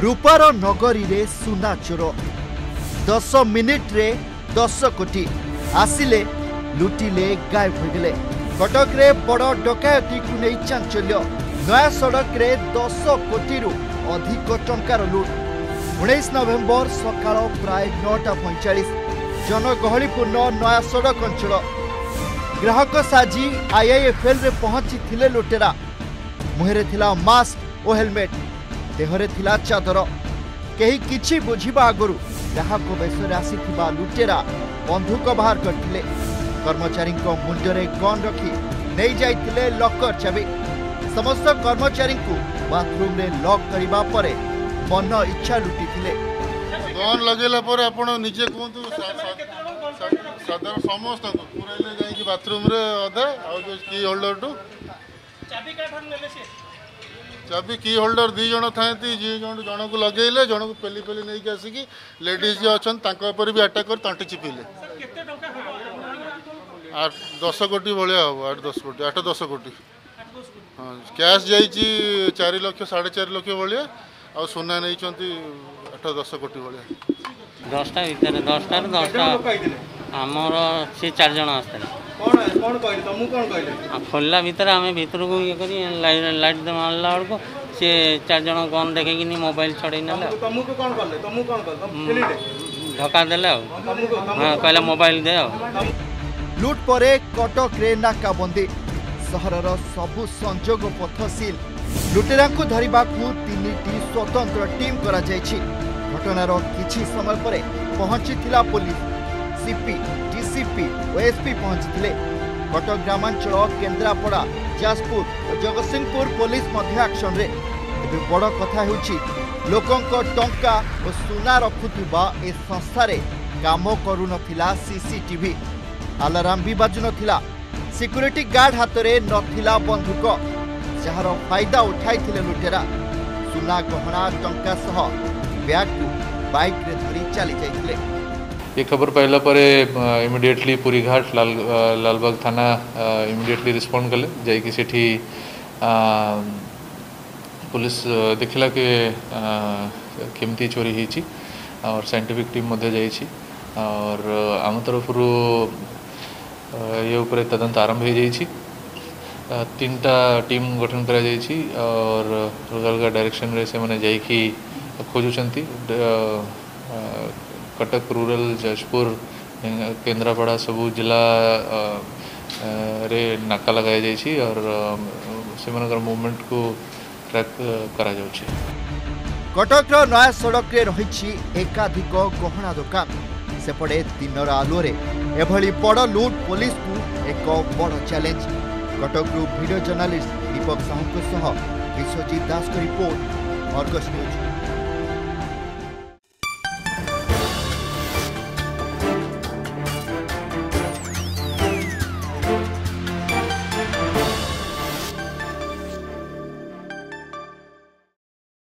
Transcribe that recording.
रूपार नगरी रे सुना चोर 10 मिनिट रे 10 कोटी आसिले लुटिले गायब हो गले। कटक रे बड़ डकायती को नहीं चांचल्य। नया सड़क रे 10 कोटी रु अधिक टंकार लुट। 19 नवेम्बर सकाळ प्राय 9:45 जनगहलीपूर्ण नया सड़क अंचल ग्राहक साजी आईआईएफएल रे पहुंची थिले लुटेरा। मुहरे थिला मास्क और हेलमेट, देहरे थिला चादर। केही किछि बुझिबा आगरु ग्राहक वेशरे आसीथिबा लुटेरा बंधुक बाहर करथिले। कर्मचारी मुंडरे गन रखी नहीं जाइथिले लॉकर चाबी। समस्त कर्मचारी को बाथरूम रे लॉक करिबा परे मन इच्छा लुटिथिले। गन लगेला परे आपण निजे कोंतु साधारण समस्त पुरैले जाई कि बाथरूम रे अधा आ जो की होल्डर टू चाबी का ठन लेले से चाबी की होल्डर दी जन थाती जन को लगेले जन को पेली पेली नहीं आसिकी लेडीज जे अछन तांको ऊपर भी अटैक कर तंटी चिपिले। केते टका आ 10 कोटी भले हो 8-10 कोटी 8-10 कोटी हां कैश जाई छी 4 लाख 4.5 लाख भले आ सोना नै चंती 8-10 कोटी भले 10 टा भीतर 10 टा हमर से 4 जण आस्ते कौन कहले तुम कौन कहले खोलला भीतर हमें भीतर को ये करी लाइट दे मारला और को से 4 जण गन देखे कि मोबाइल छड़े ना तुम कौन कहले तुम खेलिले धक्का देला हां कहला मोबाइल दे। लूट परे कटक रे नाकाबंदी शहरर सबु संजोग पथसील लुटेरा को धरिबा को 3टी स्वतंत्र टीम करा जाय छी। घटनार किछि समय परे पहुंचीथिला पुलिस सीपी डीसीपी और एसपी पहुंचते। कटक ग्रामांचल केन्द्रापड़ा जाजपुर और जगत सिंहपुर पुलिस एक्शन रे बड़ कथा लोकों टंका और सुना रखुवा ए संस्थार काम करुन सीसीटीवी आलाराम भी बाजुन सिक्यूरिटी गार्ड हाथ में ना बंधुक जार फायदा उठाई लुटेरा। सुना गहना टंका सह बैग को बाइक धरी चली जाते। ये खबर पाइला परे इमिडिएटली पूरी घाट लालबाग थाना इमिडिएटली रिस्पॉन्ड कले जैकि सेठी पुलिस देखला के केमती चोरी होती और साइंटिफिक टीम जाई और आम तरफ ये उपरे तदंत आरंभ हो जाइए। 3टा टीम गठन करा जाई और अलग अलग डायरेक्शन रे से माने जाई खोजुचंती कटक रूरल जाजपुर केन्द्रापड़ा सबू जिला रे नाका लगाई जाइए और सेमानकर मूवमेंट को ट्रैक करा जाउछि। कटक नया सड़क रे रही एकाधिक गहना दुकान सेपटे दिन आलुए एभली बड़ लुट पुलिस को एक बड़ challenge. Cuttack video journalist Deepak Sahu सह Biswajit Das report Argus news.